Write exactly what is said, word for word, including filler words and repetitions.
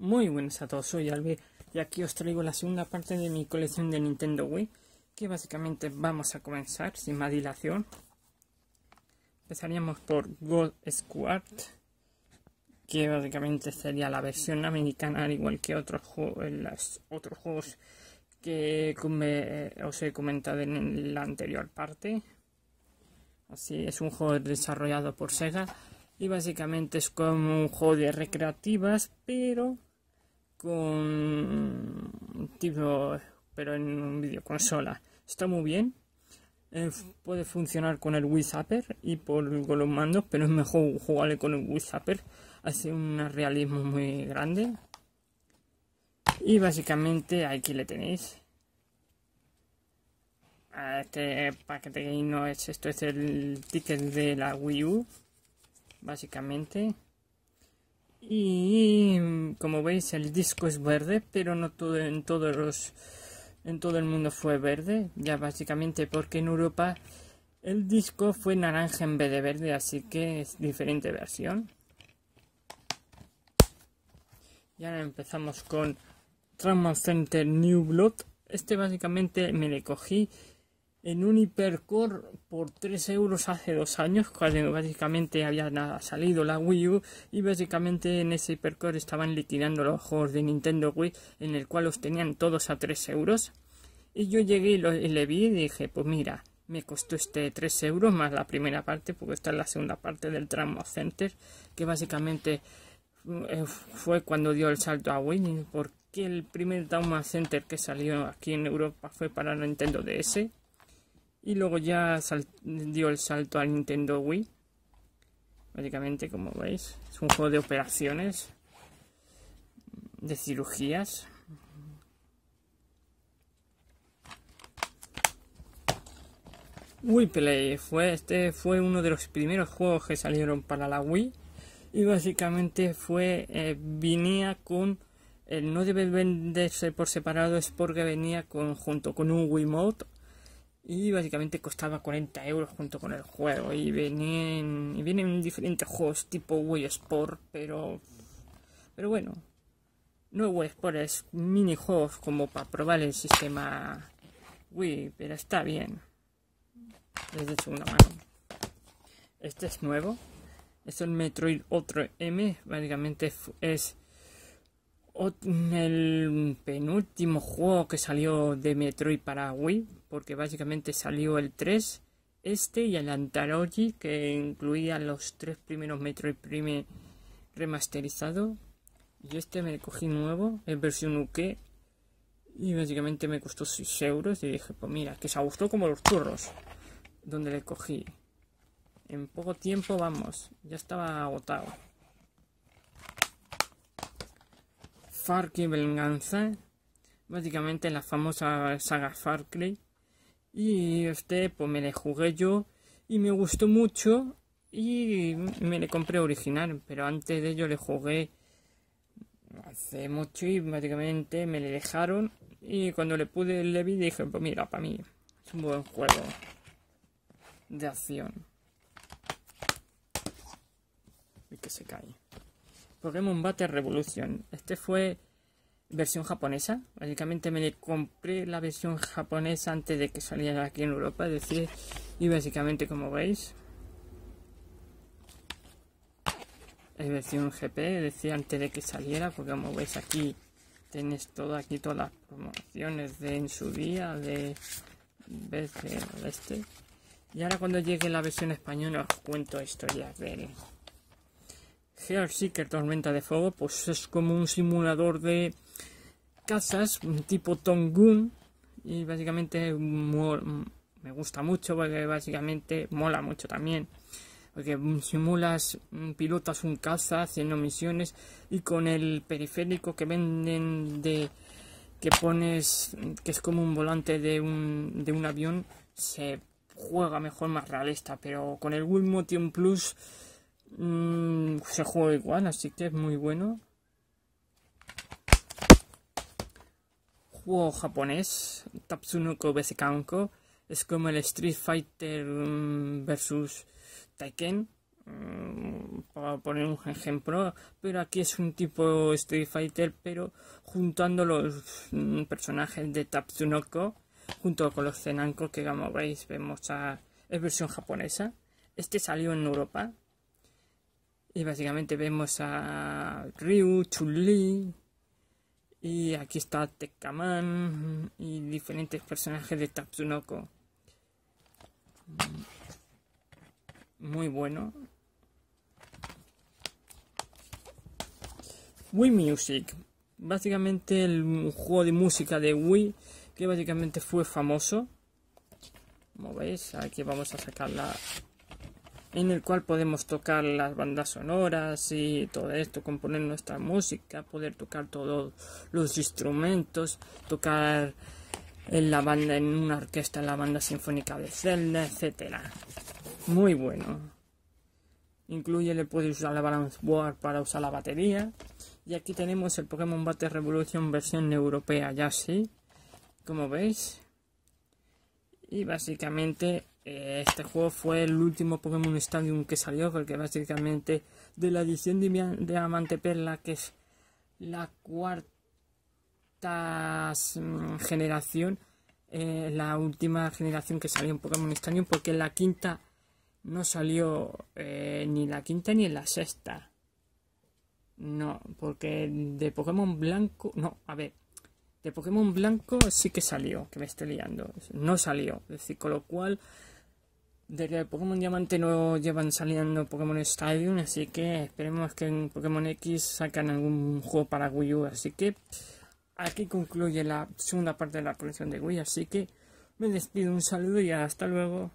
Muy buenas a todos, soy Albi y aquí os traigo la segunda parte de mi colección de Nintendo Wii, que básicamente vamos a comenzar sin más dilación. Empezaríamos por God Squad, que básicamente sería la versión americana, al igual que otros juegos, los otros juegos que os he comentado en la anterior parte. Así es, un juego desarrollado por Sega y básicamente es como un juego de recreativas, pero con tipo, pero en un videoconsola. Está muy bien, eh, puede funcionar con el Wii Zapper y por, con los mandos, pero es mejor jugarle con el Wii Zapper, hace un realismo muy grande. Y básicamente aquí le tenéis a este paquete que no es esto, es el ticket de la Wii U básicamente. Y como veis, el disco es verde, pero no todo, en todos los en todo el mundo fue verde, ya básicamente porque en Europa el disco fue naranja en vez de verde, así que es diferente versión. Y ahora empezamos con Trauma Center New Blood. Este básicamente me le cogí en un hipercore por tres euros hace dos años, cuando básicamente había salido la Wii U, y básicamente en ese hipercore estaban liquidando los juegos de Nintendo Wii, en el cual los tenían todos a tres euros. Y yo llegué y, lo, y le vi y dije, pues mira, me costó este tres euros más la primera parte, porque esta es la segunda parte del Trauma Center, que básicamente fue cuando dio el salto a Wii, porque el primer Trauma Center que salió aquí en Europa fue para la Nintendo D S. Y luego ya dio el salto al Nintendo Wii. Básicamente, como veis, es un juego de operaciones, de cirugías. Wii Play fue, este fue uno de los primeros juegos que salieron para la Wii. Y básicamente fue, eh, venía con, eh, no debe venderse por separado, es porque venía con, junto con un Wiimote. Y básicamente costaba cuarenta euros junto con el juego. Y vienen, y vienen diferentes juegos tipo Wii Sport, pero pero bueno. No es Wii Sport, es minijuegos como para probar el sistema Wii, pero está bien. Desde segunda mano. Este es nuevo. Este es el Metroid Otro M. Básicamente es el penúltimo juego que salió de Metroid para Wii, porque básicamente salió el tres, este y el Antarogi, que incluía los tres primeros Metroid Prime remasterizado. Y este me cogí nuevo, en versión U K, y básicamente me costó seis euros y dije, pues mira, que se gustó como los churros, donde le cogí. En poco tiempo, vamos, ya estaba agotado. Far Cry Venganza, básicamente la famosa saga Far Cry, y este pues me le jugué yo y me gustó mucho y me le compré original, pero antes de ello le jugué hace mucho y básicamente me le dejaron, y cuando le pude le vi dije, pues mira, para mí es un buen juego de acción. Y que se cae. Pokémon Battle Revolution. Este fue versión japonesa. Básicamente me le compré la versión japonesa antes de que saliera aquí en Europa. Es decir, y básicamente como veis, es versión G P. Es decir, antes de que saliera. Porque como veis aquí tenéis todo, aquí todas las promociones de en su día. De B C este. Y ahora cuando llegue la versión española os cuento historias de él. H A W X Tormenta de Fuego, pues es como un simulador de cazas, tipo Tongun, y básicamente me gusta mucho porque básicamente mola mucho también, porque simulas, pilotas un caza haciendo misiones, y con el periférico que venden de que pones, que es como un volante de un, de un avión, se juega mejor, más realista, pero con el Wii Motion Plus Mm, se juega igual, así que es muy bueno. Juego japonés, Tatsunoko vs Kanko. Es como el Street Fighter versus Tekken. para poner un ejemplo, pero aquí es un tipo Street Fighter, pero juntando los personajes de Tatsunoko junto con los Zenanko, que como veis vemos a, es versión japonesa. Este salió en Europa y básicamente vemos a Ryu, Chun-Li, y aquí está Tekaman y diferentes personajes de Tatsunoko. Muy bueno. Wii Music, básicamente el juego de música de Wii, que básicamente fue famoso, como veis aquí vamos a sacarla, en el cual podemos tocar las bandas sonoras y todo esto, componer nuestra música, poder tocar todos los instrumentos, tocar en la banda, en una orquesta, en la banda sinfónica de Zelda, etcétera. Muy bueno. Incluye, le puedes usar la balance board para usar la batería. Y aquí tenemos el Pokémon Battle Revolution versión europea, ya sí, como veis. Y básicamente eh, este juego fue el último Pokémon Stadium que salió, porque básicamente de la edición de Diamante Perla, que es la cuarta generación, eh, la última generación que salió en Pokémon Stadium, porque en la quinta no salió eh, ni la quinta ni la sexta. No, porque de Pokémon Blanco... No, a ver. De Pokémon Blanco sí que salió, que me estoy liando. No salió. Es decir, con lo cual, de que Pokémon Diamante no llevan saliendo Pokémon Stadium, así que esperemos que en Pokémon X sacan algún juego para Wii U. Así que aquí concluye la segunda parte de la colección de Wii. Así que me despido, un saludo y hasta luego.